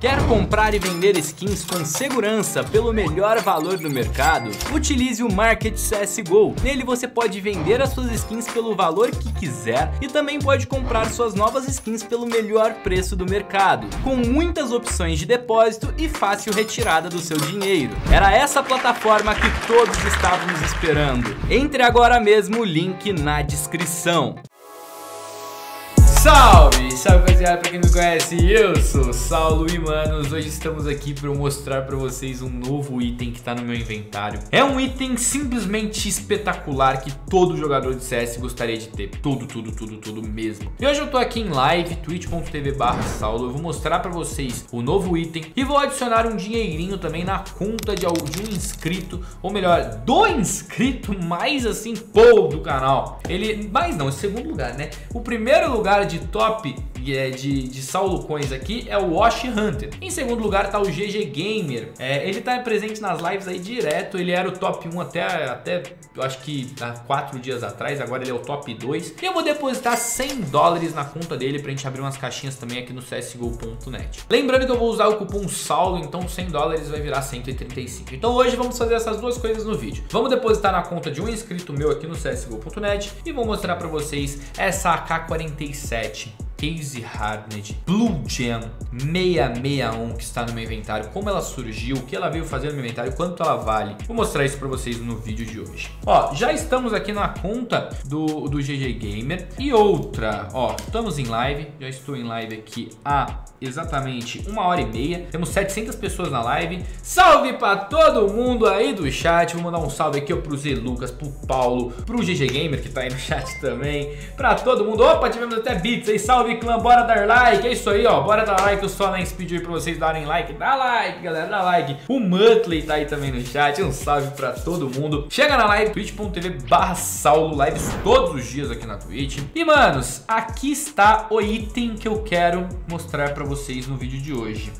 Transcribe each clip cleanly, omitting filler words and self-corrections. Quer comprar e vender skins com segurança pelo melhor valor do mercado? Utilize o Market CSGO. Nele você pode vender as suas skins pelo valor que quiser e também pode comprar suas novas skins pelo melhor preço do mercado, com muitas opções de depósito e fácil retirada do seu dinheiro. Era essa plataforma que todos estávamos esperando. Entre agora mesmo, o link na descrição. Salve, salve rapaziada, pra quem não conhece, eu sou o Saulo e manos, hoje estamos aqui para mostrar para vocês um novo item que tá no meu inventário. É um item simplesmente espetacular que todo jogador de CS gostaria de ter, tudo mesmo. E hoje eu tô aqui em live, twitch.tv/Saulo, eu vou mostrar para vocês o novo item e vou adicionar um dinheirinho também na conta de um inscrito, ou melhor, do inscrito mais assim, pô, do canal. Ele, mas não, em segundo lugar, né? O primeiro lugar de top de Saullo Coins aqui é o Wash Hunter. Em segundo lugar tá o GG Gamer. Ele tá presente nas lives aí direto. Ele era o top 1 até eu acho que há 4 dias atrás. Agora ele é o top 2. E eu vou depositar 100 dólares na conta dele pra gente abrir umas caixinhas também aqui no CSGO.net. Lembrando que eu vou usar o cupom Saulo, então 100 dólares vai virar 135. Então hoje vamos fazer essas duas coisas no vídeo. Vamos depositar na conta de um inscrito meu aqui no CSGO.net e vou mostrar pra vocês essa AK-47 Case Hardened Blue Gem 661 que está no meu inventário, como ela surgiu, o que ela veio fazer no meu inventário, quanto ela vale. Vou mostrar isso para vocês no vídeo de hoje. Ó, já estamos aqui na conta do GG Gamer e outra, ó, estamos em live, já estou em live aqui há exatamente 1h30, temos 700 pessoas na live. Salve para todo mundo aí do chat, vou mandar um salve aqui pro Zé Lucas, pro Paulo, pro GG Gamer que tá aí no chat também, para todo mundo. Opa, tivemos até bits aí, salve clã, bora dar like, é isso aí, ó, bora dar like. Eu só na speed aí pra vocês darem like, dá like galera, dá like. O Muttley tá aí também no chat, um salve pra todo mundo. Chega na live, twitch.tv/Saulo, lives todos os dias aqui na Twitch. E manos, aqui está o item que eu quero mostrar pra vocês no vídeo de hoje.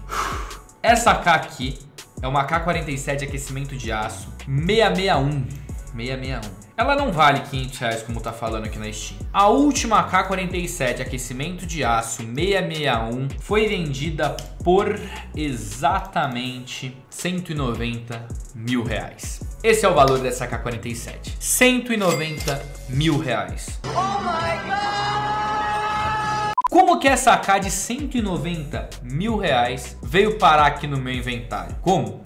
Essa AK aqui é uma AK-47 aquecimento de aço 661. Ela não vale 500 reais como tá falando aqui na Steam. A última AK-47 aquecimento de aço 661 foi vendida por exatamente 190 mil reais. Esse é o valor dessa AK-47, 190 mil reais. Oh my God! Como que essa AK de 190 mil reais veio parar aqui no meu inventário? Como?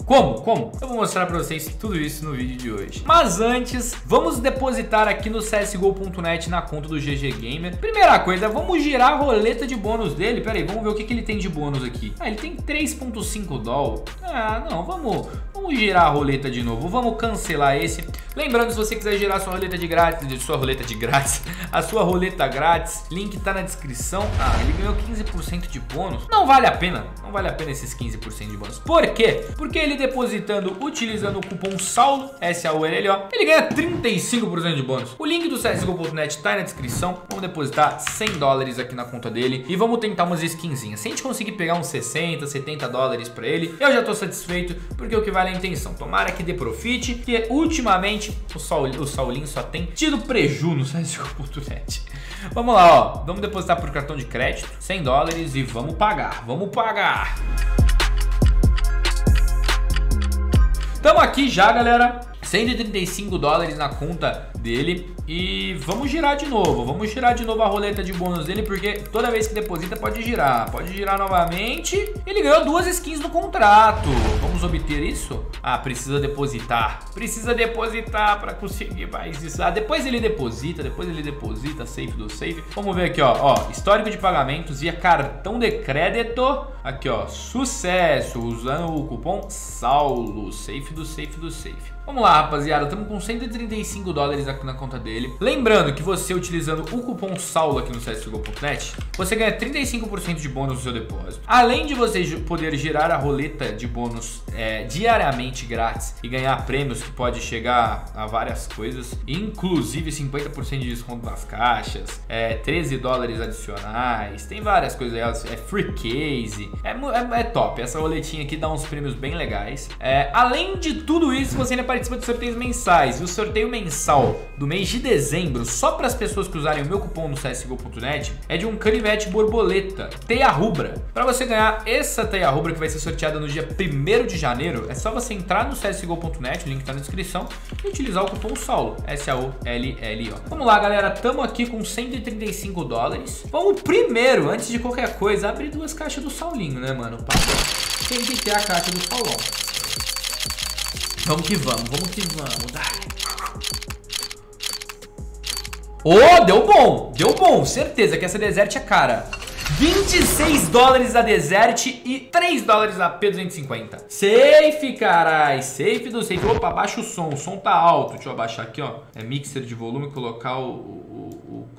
Eu vou mostrar pra vocês tudo isso no vídeo de hoje. Mas antes, vamos depositar aqui no CSGO.net na conta do GG Gamer. Primeira coisa, vamos girar a roleta de bônus dele. Pera aí, vamos ver o que ele tem de bônus aqui. Ah, ele tem 3.5 doll. Ah, não, vamos girar a roleta de novo. Vamos cancelar esse. Lembrando, se você quiser girar a sua roleta grátis, link tá na descrição. Ah, ele ganhou 15% de bônus. Não vale a pena esses 15% de bônus. Por quê? Porque ele depositando, utilizando o cupom Saulo, S-A-U-L-L-O, ele ganha 35% de bônus. O link do CSGO.net tá aí na descrição. Vamos depositar 100 dólares aqui na conta dele e vamos tentar umas skinzinhas. Se a gente conseguir pegar uns 60, 70 dólares pra ele, eu já tô satisfeito, porque o que vale é a intenção. Tomara que dê profit, que ultimamente o Saulinho só tem tido preju no CSGO.net. Vamos lá, ó. Vamos depositar por cartão de crédito, 100 dólares e vamos pagar. Tamo aqui já, galera, 135 dólares na conta dele e vamos girar de novo a roleta de bônus dele, porque toda vez que deposita pode girar novamente. Ele ganhou 2 skins no contrato, vamos obter isso? Ah, precisa depositar pra conseguir mais isso. Ah, depois ele deposita, safe do safe. Vamos ver aqui, ó, histórico de pagamentos via cartão de crédito, aqui ó, sucesso, usando o cupom Saulo, safe do safe. Vamos lá, rapaziada, estamos com 135 dólares aqui na conta dele. Lembrando que você utilizando o cupom Saulo aqui no CSGO.net, você ganha 35% de bônus no seu depósito. Além de você poder girar a roleta de bônus diariamente grátis e ganhar prêmios que pode chegar a várias coisas, inclusive 50% de desconto nas caixas, 13 dólares adicionais, tem várias coisas, free case, é top. Essa roletinha aqui dá uns prêmios bem legais. Além de tudo isso, você ainda participa de sorteios mensais. E o sorteio mensal do mês de dezembro, só para as pessoas que usarem o meu cupom no CSGO.net, é de um canivete borboleta, teia rubra. Para você ganhar essa teia rubra que vai ser sorteada no dia 1º de janeiro, é só você entrar no CSGO.net, o link tá na descrição, e utilizar o cupom Saulo, S-A-U-L-L-O. Vamos lá, galera, tamo aqui com 135 dólares. Vamos primeiro, antes de qualquer coisa, abrir duas caixas do Saulinho, né, mano? Tem que ter a caixa do Saulão. Vamos que vamos, vamos que vamos. Oh, deu bom, certeza que essa Desert é cara. 26 dólares a Desert e 3 dólares a P250. Safe, carai, safe do safe. Opa, abaixa o som tá alto. Deixa eu abaixar aqui, ó. É mixer de volume, colocar o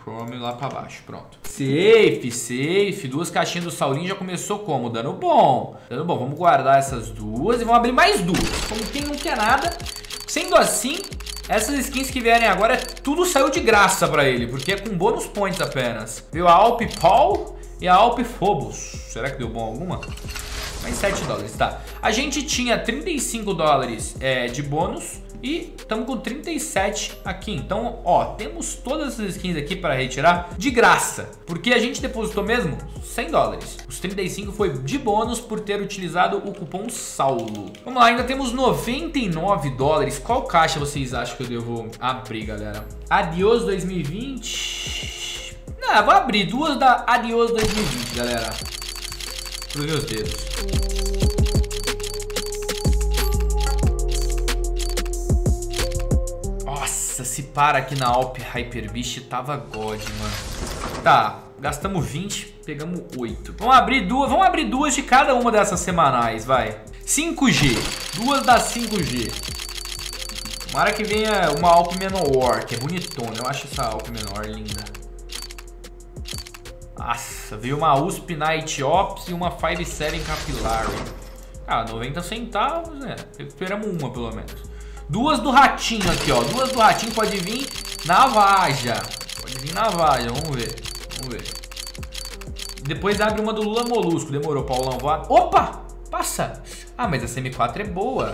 Chrome lá pra baixo, pronto. Safe, safe, duas caixinhas do Saulinho já começou como? Dando bom. Dando bom, vamos guardar essas duas e vamos abrir mais duas. Como quem não quer nada, sendo assim... Essas skins que vierem agora, tudo saiu de graça pra ele, porque é com bônus points apenas. Viu a Alp Paul e a Alp Phobos. Será que deu bom alguma? Mais 7 dólares, tá. A gente tinha 35 dólares de bônus e estamos com 37 aqui. Então, ó, temos todas essas skins aqui para retirar de graça, porque a gente depositou mesmo 100 dólares. Os 35 foi de bônus por ter utilizado o cupom Saulo. Vamos lá, ainda temos 99 dólares. Qual caixa vocês acham que eu devo abrir, galera? Adios 2020. Não, vou abrir duas da Adios 2020, galera. Pros meus dedos. Nossa, se para aqui na Alp Hyperbeast, tava God, mano. Tá, gastamos 20, pegamos 8. Vamos abrir duas de cada uma dessas semanais, vai. 5G, duas das 5G. Tomara que venha uma Alp menor, que é bonitona. Eu acho essa Alp menor linda. Nossa, veio uma USP Night Ops e uma 5-7 Capilar. Ah, 90 centavos, né? Recuperamos uma, pelo menos. Duas do ratinho aqui, ó. Duas do ratinho pode vir na vaja. Pode vir na vaja, vamos ver. Vamos ver. Depois abre uma do Lula Molusco. Demorou, Paulão. Opa! Passa! Ah, mas essa M4 é boa.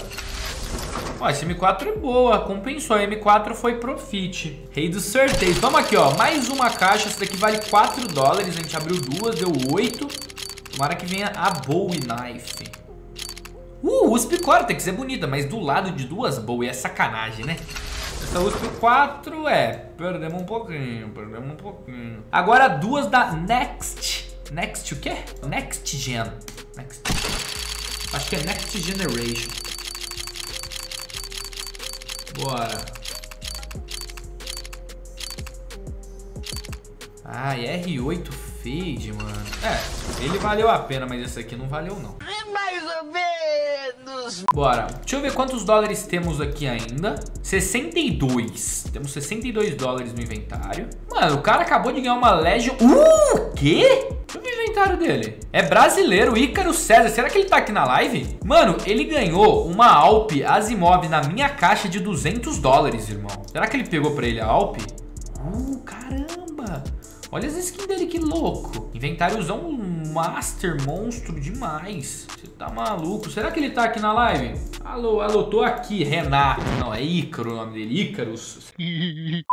Ó, essa M4 é boa. Compensou. A M4 foi profit. Rei do sorteio. Vamos aqui, ó. Mais uma caixa. Essa daqui vale 4 dólares. A gente abriu duas, deu 8. Tomara que venha a Bowie Knife. USP Cortex é bonita, mas do lado de duas boas é sacanagem, né? Essa USP 4 perdemos um pouquinho, perdemos um pouquinho. Agora duas da Next. Next o quê? Next Gen. Next. Acho que é Next Generation. Bora. Ah, R8 Fade, mano. É, ele valeu a pena, mas esse aqui não valeu não. Mais ou menos. Bora, deixa eu ver quantos dólares temos aqui ainda. 62. Temos 62 dólares no inventário. Mano, o cara acabou de ganhar uma Legion. Quê? Deixa eu ver o inventário dele. É brasileiro, Ícaro César. Será que ele tá aqui na live? Mano, ele ganhou uma Alp Asimov na minha caixa de 200 dólares, irmão. Será que ele pegou pra ele a Alp? Caramba. Olha as skins dele, que louco. Inventáriozão master, monstro demais. Você tá maluco. Será que ele tá aqui na live? Alô, alô, tô aqui, Renato. Não, é Ícaro o nome dele, Ícaros.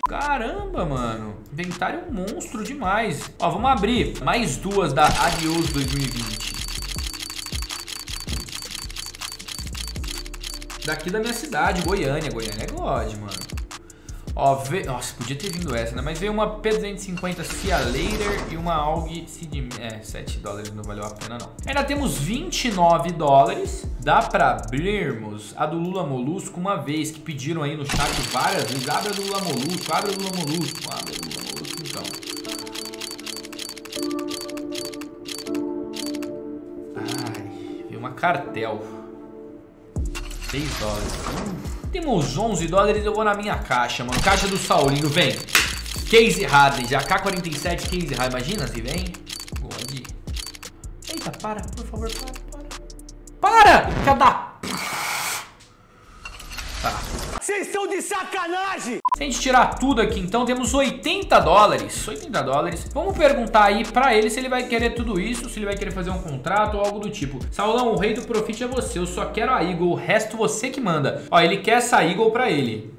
Caramba, mano. Inventário monstro demais. Ó, vamos abrir mais duas da Adios 2020. Daqui da minha cidade, Goiânia. Goiânia é God, mano. Ó, nossa, podia ter vindo essa, né? Mas veio uma P250 Cia Later e uma AUG Cid... 7 dólares não valeu a pena, não. Ainda temos 29 dólares. Dá pra abrirmos a do Lula Molusco uma vez, que pediram aí no chat várias vezes. Abre a do Lula Molusco, abre a do Lula Molusco, abre a do Lula Molusco, então. Ai, veio uma cartel. 6 dólares. Temos 11 dólares, eu vou na minha caixa, mano. Caixa do Saulinho, vem. Case Hardened, AK-47 Case Hardened. Imagina se vem. God. Eita, para, por favor, para! Para! Cada... Tá. Vocês estão de sacanagem! Se a gente tirar tudo aqui, então, temos 80 dólares. 80 dólares. Vamos perguntar aí pra ele se ele vai querer tudo isso, se ele vai querer fazer um contrato ou algo do tipo. Saulão, o rei do profit é você. Eu só quero a Eagle. O resto você que manda. Ó, ele quer essa Eagle pra ele.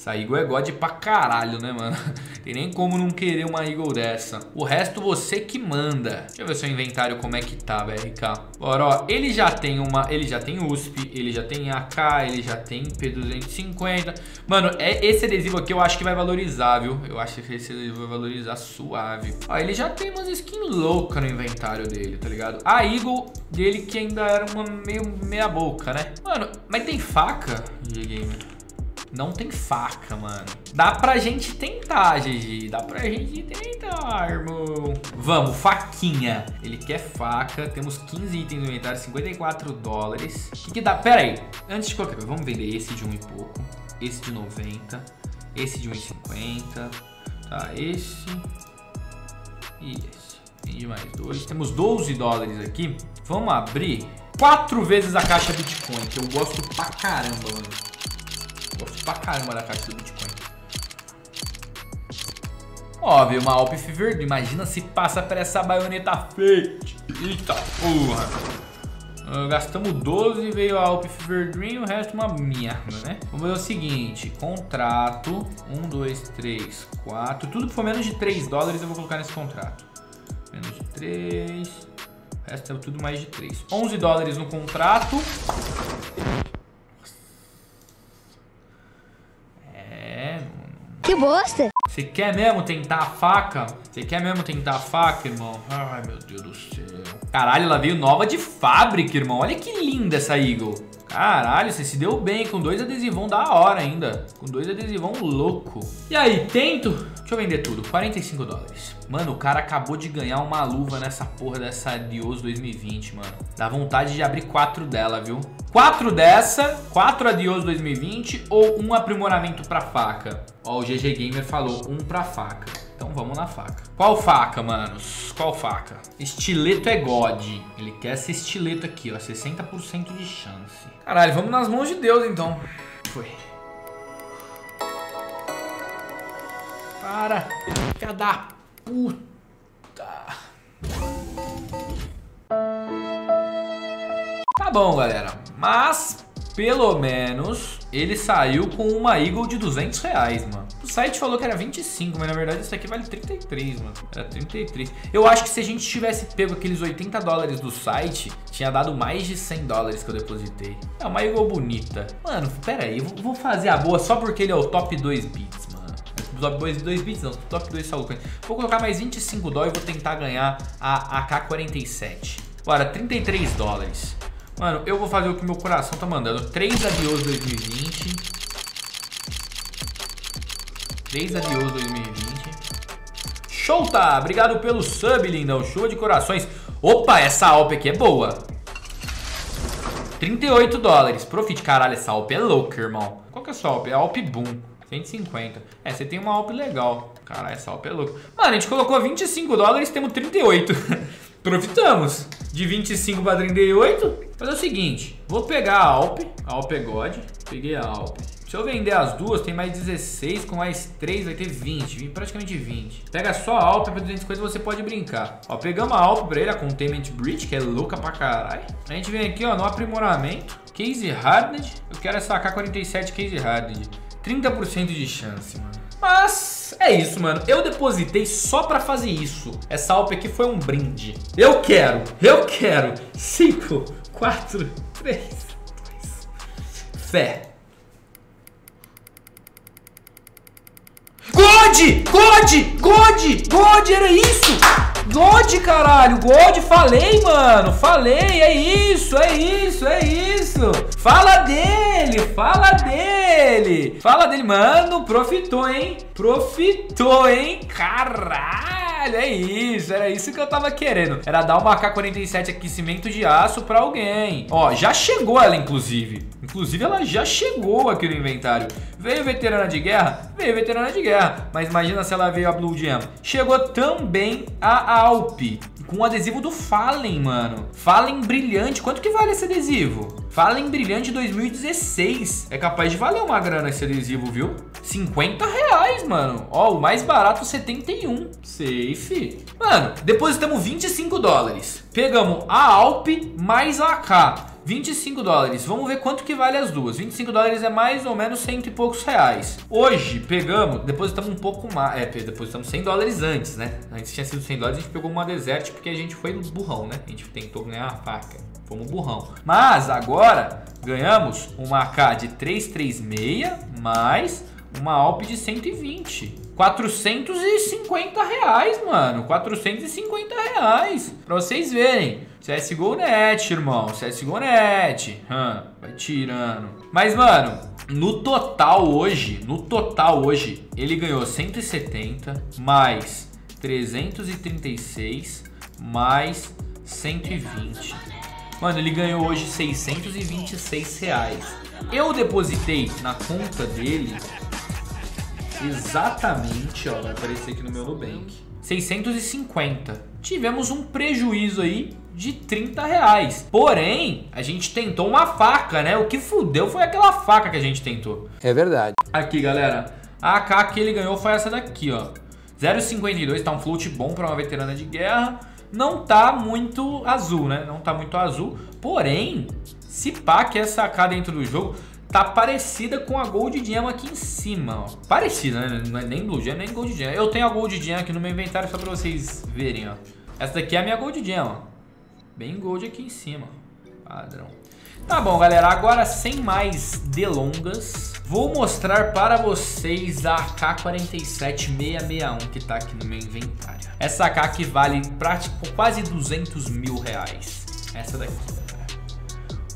Essa Eagle é God pra caralho, né, mano? Tem nem como não querer uma Eagle dessa. O resto você que manda. Deixa eu ver seu inventário como é que tá, BRK. Bora, ó. Ele já tem uma... Ele já tem USP, ele já tem AK, ele já tem P250. Mano, é esse adesivo aqui eu acho que vai valorizar, viu? Eu acho que esse adesivo vai valorizar suave. Ó, ele já tem umas skins loucas no inventário dele, tá ligado? A Eagle dele que ainda era uma meia boca, né? Mano, mas tem faca, GG Gamer? Não tem faca, mano. Dá pra gente tentar, GG. Dá pra gente tentar, irmão. Vamos, faquinha. Ele quer faca. Temos 15 itens no inventário, 54 dólares. O que dá? Pera aí. Antes de qualquer coisa, vamos vender esse de 1 e pouco. Esse de 90. Esse de 1,50. Tá, esse. E esse. Vende mais 2. Temos 12 dólares aqui. Vamos abrir 4 vezes a caixa Bitcoin, que eu gosto pra caramba, mano. Gosto pra caramba da caixa do Bitcoin. Óbvio, uma Alp verde. Imagina se passa por essa baioneta fake. Eita porra. Gastamos 12, veio a Alp verdinho, o resto uma merda, né? Vamos fazer o seguinte. Contrato. 1, 2, 3, 4. Tudo que for menos de 3 dólares eu vou colocar nesse contrato. Menos de 3. O resto é tudo mais de 3. 11 dólares no contrato. Que bosta! Você quer mesmo tentar a faca? Você quer mesmo tentar a faca, irmão? Ai, meu Deus do céu. Caralho, ela veio nova de fábrica, irmão. Olha que linda essa Eagle. Caralho, você se deu bem com 2 adesivão da hora ainda. Com 2 adesivão louco. E aí, tento? Deixa eu vender tudo. 45 dólares. Mano, o cara acabou de ganhar uma luva nessa porra dessa Adios 2020, mano. Dá vontade de abrir 4 dela, viu? 4 dessa, 4 Adios 2020 ou um aprimoramento pra faca? Ó, o GG Gamer falou um pra faca. Então vamos na faca. Qual faca, manos? Qual faca? Estileto é God. Ele quer esse estileto aqui, ó. 60% de chance. Caralho, vamos nas mãos de Deus, então. Foi. Para. Filha da puta. Tá bom, galera. Mas... pelo menos, ele saiu com uma Eagle de 200 reais, mano. O site falou que era 25, mas na verdade isso aqui vale 33, mano. Era 33. Eu acho que se a gente tivesse pego aqueles 80 dólares do site, tinha dado mais de 100 dólares que eu depositei. É uma Eagle bonita. Mano, pera aí, eu vou fazer a boa só porque ele é o top 2 bits, mano. Top 2 bits, não. Top 2 Saullo Coins. Vou colocar mais 25 dólares e vou tentar ganhar a AK-47. Bora, 33 dólares. Mano, eu vou fazer o que meu coração tá mandando. 3 Adios 2020. 3 Adios 2020. Show, tá? Obrigado pelo sub, lindão. Show de corações. Opa, essa Alp aqui é boa. 38 dólares. Profit, caralho, essa Alp é louca, irmão. Qual que é essa Alp? É a Alp Boom. 150. É, você tem uma Alp legal. Caralho, essa Alp é louca. Mano, a gente colocou 25 dólares, temos 38. Profitamos. De 25 para 38. Fazer o seguinte, vou pegar a Alp é God, peguei a Alp. Se eu vender as duas, tem mais 16, com mais 3 vai ter 20, praticamente 20. Pega só a Alp pra 250, você pode brincar. Ó, pegamos a Alp pra ele, a Containment Breach, que é louca pra caralho. A gente vem aqui, ó, no aprimoramento, Case Hardened, eu quero essa AK-47 Case Hardened. 30% de chance, mano. Mas é isso, mano. Eu depositei só pra fazer isso. Essa Alp aqui foi um brinde. Eu quero 5, 4, 3, 2. Fé. God! God! God! God! Era isso! God, caralho! God! Falei, mano! Falei! É isso! É isso! É isso! Fala dele! Fala dele! Fala dele! Mano, profitou, hein? Profitou, hein? Caralho! É isso, era isso que eu tava querendo. Era dar uma AK-47 aquecimento de aço pra alguém. Ó, já chegou ela, inclusive. Inclusive, ela já chegou aqui no inventário. Veio veterana de guerra? Veio veterana de guerra. Mas imagina se ela veio a Blue Gem. Chegou também a Alp. Com o adesivo do Fallen, mano. Fallen brilhante. Quanto que vale esse adesivo? Fallen brilhante 2016. É capaz de valer uma grana esse adesivo, viu? 50 reais, mano. Ó, o mais barato 71. Safe. Mano, depositamos 25 dólares. Pegamos a Alp mais a AK. $25. Vamos ver quanto que vale as duas. $25 é mais ou menos R$100 e poucos. Hoje pegamos, depositamos um pouco mais, depositamos $100 antes, né? Antes tinha sido $100, a gente pegou uma Desert porque a gente foi no burrão, né? A gente tentou ganhar a faca, fomos burrão. Mas agora ganhamos uma AK de 336 mais uma Alp de 120. R$450, mano. R$450. Pra vocês verem. CSGO.net, irmão. CSGO.net. Vai tirando. Mas, mano, no total hoje, ele ganhou 170 mais 336 mais 120. Mano, ele ganhou hoje R$626. Eu depositei na conta dele... exatamente, ó, vai aparecer aqui no meu Nubank, 650. Tivemos um prejuízo aí de R$30. Porém, a gente tentou uma faca, né? O que fudeu foi aquela faca que a gente tentou. É verdade. Aqui, galera, a AK que ele ganhou foi essa daqui, ó, 0,52, tá um float bom pra uma veterana de guerra. Não tá muito azul, né? Não tá muito azul. Porém, se pá que essa AK dentro do jogo... tá parecida com a Gold Gem aqui em cima, ó. Parecida, né? Não é nem Blue Gem, nem Gold Gem. Eu tenho a Gold Gem aqui no meu inventário só pra vocês verem, ó. Essa daqui é a minha Gold Gem, ó. Bem Gold aqui em cima, ó. Padrão. Tá bom, galera. Agora, sem mais delongas, vou mostrar para vocês a AK-47 661 que tá aqui no meu inventário. Essa AK aqui vale quase R$200 mil. Essa daqui, galera.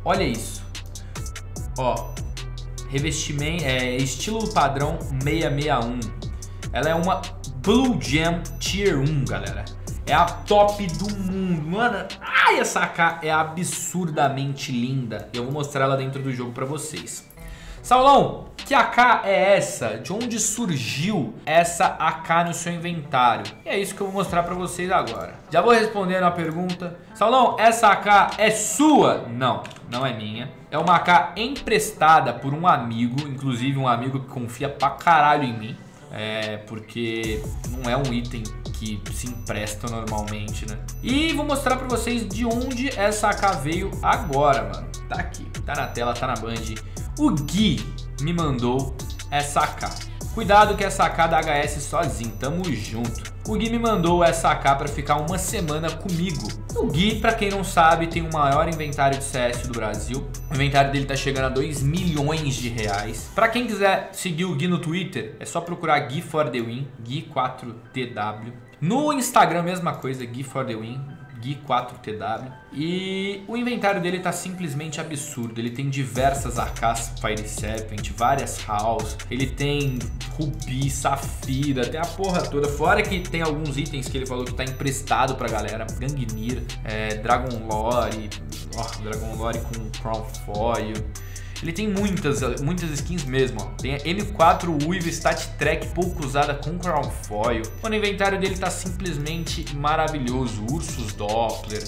Olha isso. Ó. Revestimento, estilo padrão 661. Ela é uma Blue Gem Tier 1, galera. É a top do mundo, mano. Ai, essa AK é absurdamente linda. Eu vou mostrar ela dentro do jogo pra vocês. Saulão, que AK é essa? De onde surgiu essa AK no seu inventário? E é isso que eu vou mostrar pra vocês agora. Já vou respondendo a pergunta. Saulão, essa AK é sua? Não, não é minha. É uma AK emprestada por um amigo, inclusive um amigo que confia pra caralho em mim, porque não é um item que se empresta normalmente, né? E vou mostrar pra vocês de onde essa AK veio agora, mano. Tá aqui, tá na tela, tá na Band. O Gui me mandou essa AK. Cuidado que essa AK da HS sozinho, tamo junto. O Gui me mandou essa AK pra ficar uma semana comigo. O Gui, pra quem não sabe, tem o maior inventário de CS do Brasil. O inventário dele tá chegando a R$2 milhões. Pra quem quiser seguir o Gui no Twitter, é só procurar Gui for the Win, Gui4TW. No Instagram, mesma coisa, Gui for the Win, Gui4TW. E o inventário dele tá simplesmente absurdo. Ele tem diversas AKs Fire Serpent, várias House. Ele tem Rubi, Safira, até a porra toda. Fora que tem alguns itens que ele falou que tá emprestado pra galera. Gangnir, Dragon Lore, Dragon Lore com Crown Foil. Ele tem muitas skins mesmo, ó. Tem a M4 Uiva Stattrak pouco usada com Crown Foil. O inventário dele tá simplesmente maravilhoso. Ursus Doppler.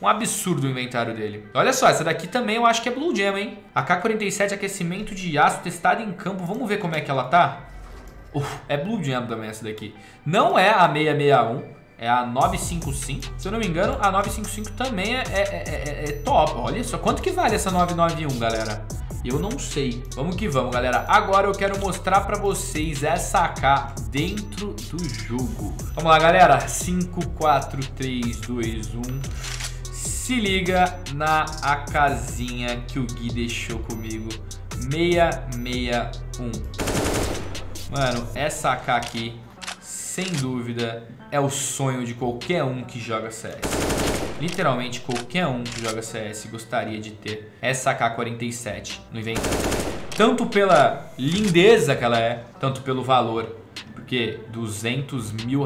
Um absurdo o inventário dele. Olha só, essa daqui também eu acho que é Blue Gem, hein? AK-47 aquecimento de aço testada em campo. Vamos ver como é que ela tá? É Blue Gem também essa daqui. Não é a 661. É a 955. Se eu não me engano, a 955 também é top. Olha só, quanto que vale essa 991, galera? Eu não sei. Vamos que vamos, galera. Agora eu quero mostrar pra vocês essa AK dentro do jogo. Vamos lá, galera. 5, 4, 3, 2, 1. Se liga na AKzinha que o Gui deixou comigo. 661. Mano, essa AK aqui, sem dúvida, é o sonho de qualquer um que joga CS. Literalmente qualquer um que joga CS gostaria de ter essa AK-47 no inventário. Tanto pela lindeza que ela é, tanto pelo valor. Porque R$200 mil,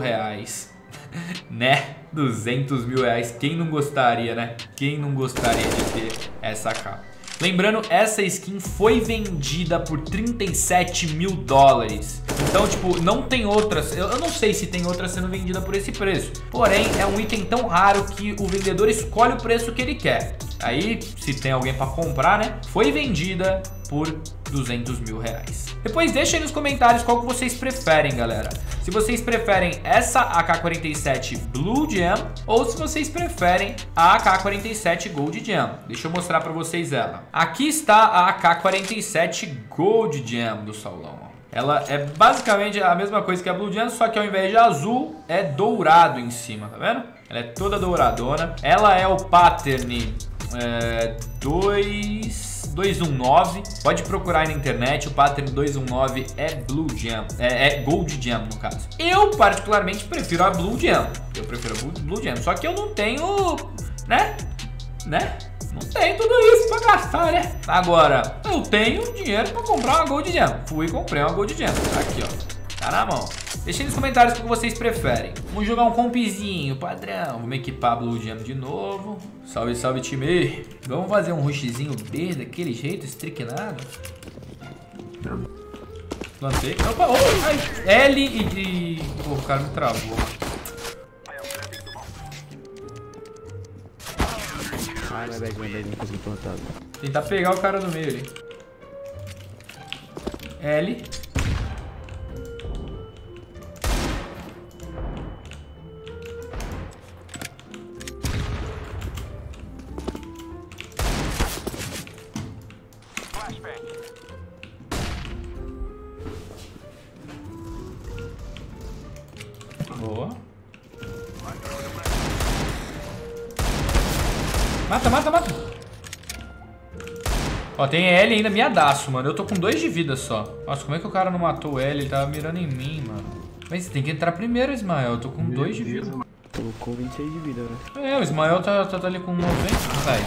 né? R$200 mil, quem não gostaria, né? Quem não gostaria de ter essa AK? Lembrando, essa skin foi vendida por $37 mil. Então, tipo, não tem outras. Eu não sei se tem outra sendo vendida por esse preço. Porém, é um item tão raro que o vendedor escolhe o preço que ele quer. Aí, se tem alguém pra comprar, né? Foi vendida por 200 mil reais. Depois deixa aí nos comentários qual que vocês preferem, galera. Se vocês preferem essa AK-47 Blue Gem ou se vocês preferem a AK-47 Gold Gem. Deixa eu mostrar pra vocês ela. Aqui está a AK-47 Gold Gem do Saulão. Ela é basicamente a mesma coisa que a Blue Gem, só que ao invés de azul, é dourado em cima, tá vendo? Ela é toda douradona. Ela é o pattern 219. Pode procurar aí na internet. O pattern 219 é Blue Gem, é Gold Gem no caso. Eu particularmente prefiro a Blue Gem. Eu prefiro a Blue Gem, só que eu não tenho, né? Não tem tudo isso pra gastar, né? Agora, eu tenho dinheiro pra comprar uma Gold Gem. Fui e comprei uma Gold Gem. Aqui, ó. Tá na mão. Deixa aí nos comentários o que vocês preferem. Vamos jogar um compzinho, padrão. Vamos equipar a Blue Gem de novo. Salve, salve, time. Vamos fazer um rushzinho B daquele jeito, estriquinado. Plantei. Opa, oh, L e... Pô, o cara me travou. Tentar pegar o cara no meio ali. L. Boa. Mata, mata, mata. Ó, tem L ainda, miadaço, mano. Eu tô com 2 de vida só. Nossa, como é que o cara não matou o L? Ele tava mirando em mim, mano. Mas você tem que entrar primeiro, Ismael. Eu tô com 2 de vida. Colocou 26 de vida, velho. É, o Ismael tá ali com 90. Sai.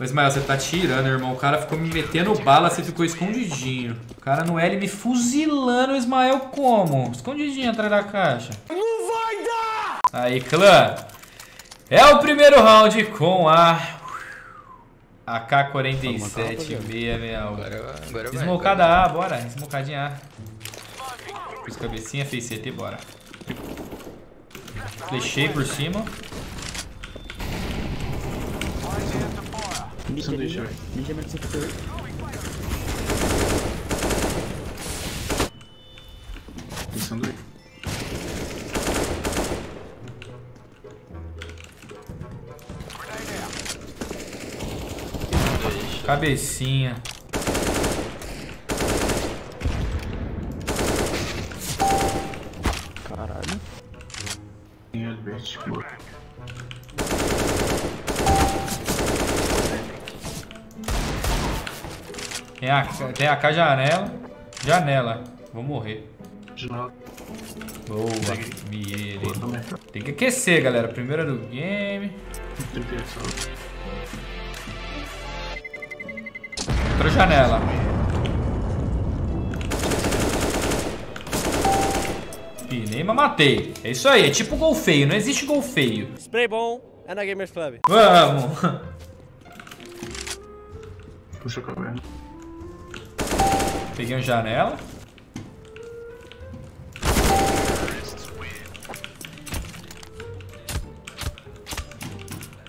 Ô, Ismael, você tá tirando, irmão. O cara ficou me metendo bala, você ficou escondidinho. O cara no L me fuzilando, o Ismael como? Escondidinho atrás da caixa. Não vai dar! Aí, clã. É o primeiro round com a AK-47 661. Agora esmocada A, bora. Esmocadinha A. Fiz cabecinha, fez CT, bora. Flechei por cima. Cabecinha. Caralho. Tem AK janela. Janela. Vou morrer. Boa. Mirei. Tem que aquecer, galera. Primeira do game. Outra janela. Pinei, mas matei. É isso aí, é tipo gol feio, não existe gol feio. Spray bom, é na Gamers Club. Vamos. Puxa a caverna. Peguei uma janela.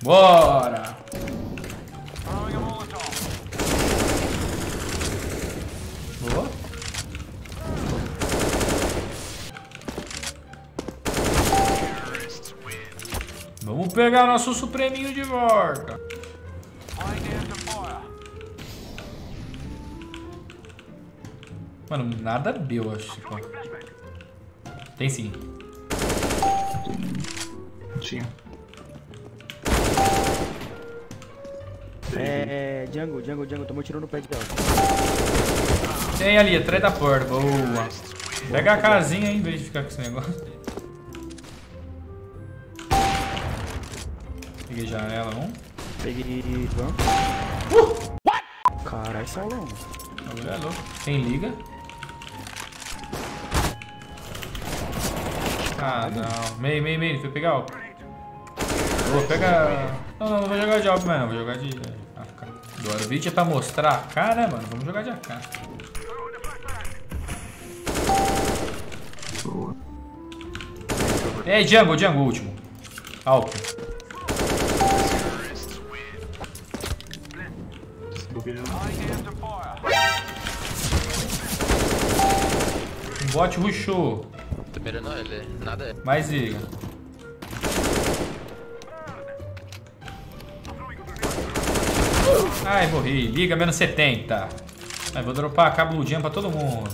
Bora. Vamos pegar nosso supreminho de volta. Mano, nada deu, acho. Tem sim. Tinha. Django, tomou tiro no pé de dela. Tem ali, atrás da porta, boa. Pega a casinha aí, em vez de ficar com esse negócio. Peguei janela, um. Peguei... What? Caralho, Saulão. Agora é louco. Quem liga? Ah, não. Meio. Ele foi pegar o... Vou pegar... Não, vou jogar de alvo mesmo. Vou jogar de AK. Agora o vídeo é pra mostrar a AK, né, mano? Vamos jogar de AK. Boa. Ei, Django, o último. Alto. tô querendo. Um bot rushou. Tô mirando ele, nada. Mais liga. Ai, morri. Liga menos 70. Aí vou dropar a Blue Gem pra todo mundo.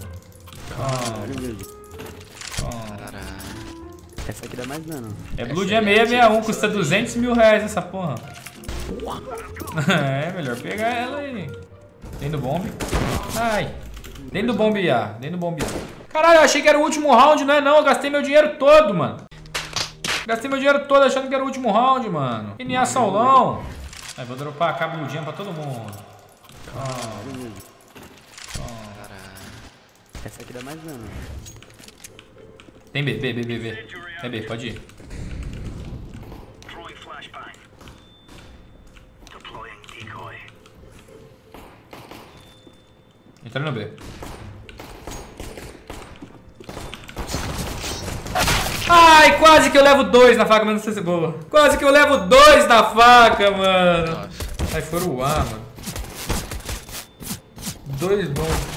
Essa aqui dá mais dano. É Blue Gem 661, custa 200 mil reais essa porra. É, melhor pegar ela aí. Dentro do bombe. Ai. Dentro do bombe A. Dentro do bombe A. Caralho, eu achei que era o último round, não é não. Eu gastei meu dinheiro todo, mano. Gastei meu dinheiro todo achando que era o último round, mano. NA Saulão. Aí vou dropar a Blue Gem pra todo mundo. Essa aqui dá mais dano. Tem B, B, B, B, B. É B, pode ir. Entra no B. Ai, quase que eu levo 2 na faca, mas não sei se é boa. Quase que eu levo 2 na faca, mano. Aí foram o A, mano. 2 bons.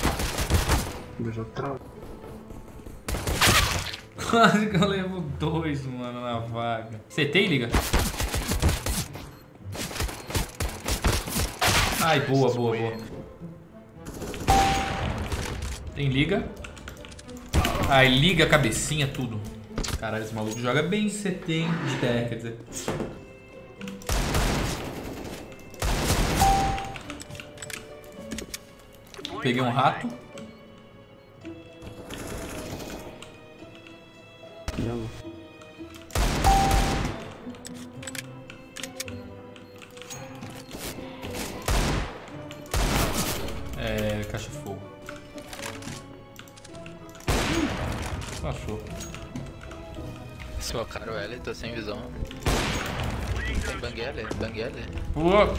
Quase que eu levo 2, mano, na vaga. CT e liga. Ai, boa, boa, boa. Tem liga. Ai, liga a cabecinha, tudo. Caralho, esse maluco joga bem CT, hein? De terra, quer dizer. Peguei um rato. É, caixa de fogo. Passou. Seu caro L, tô sem visão. Tem bang L, bang L. Pulou.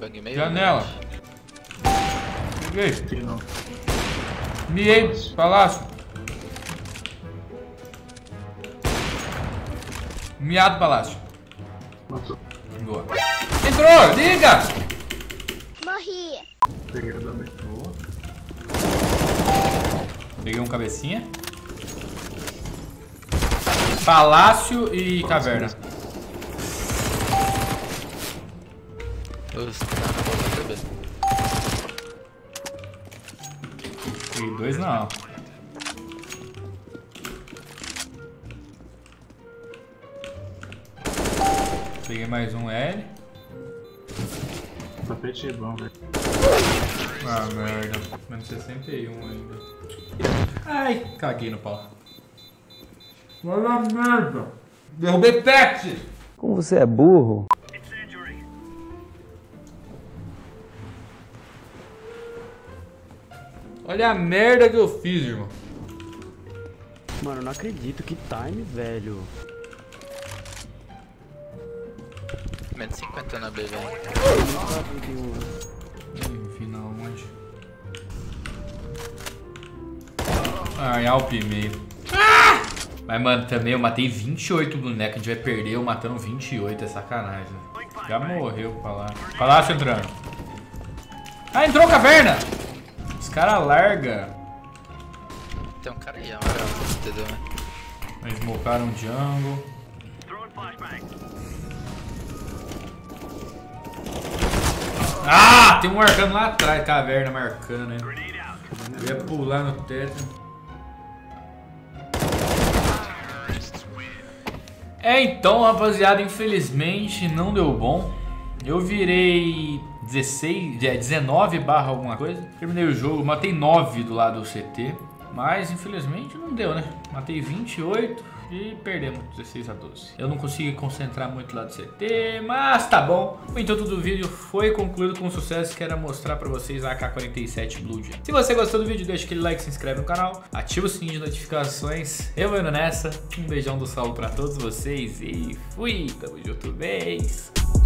Bang meio. Janela. Peguei. Miei, palácio. Miado palácio. Matou. Boa. Entrou, liga! Morri. Peguei um cabecinha. Palácio e caverna. E 2 não. Peguei mais um L. Tapete é bom, velho. Ah, merda. Menos 61 ainda. Ai, caguei no pau. Olha a merda. Derrubei pet. Como você é burro. Olha a merda que eu fiz, irmão. Mano, não acredito. Que time, velho. Menos 50 na B, velho. Final, onde? Ai, Alp meio. Ah! Mas, mano, também eu matei 28 bonecos. A gente vai perder eu matando 28. É sacanagem, né? Já morreu pra lá. Palácio entrando. Ah, entrou caverna! Os caras largam. Tem um cara aí, amarelo. Entendeu, né? Eles mocaram um jungle. Ah, tem um marcando lá atrás, caverna marcando, né? Eu ia pular no teto. É, então, rapaziada, infelizmente não deu bom. Eu virei 19 barra alguma coisa. Terminei o jogo, matei 9 do lado do CT. Mas, infelizmente, não deu, né? Matei 28 e perdemos 16-12. Eu não consegui concentrar muito lá do CT, mas tá bom. O intuito do vídeo foi concluído com sucesso, que era mostrar pra vocês a AK-47 Blue Gem. Se você gostou do vídeo, deixa aquele like, se inscreve no canal, ativa o sininho de notificações. Eu vou indo nessa. Um beijão do Saulo pra todos vocês e fui. Tamo junto, beijo.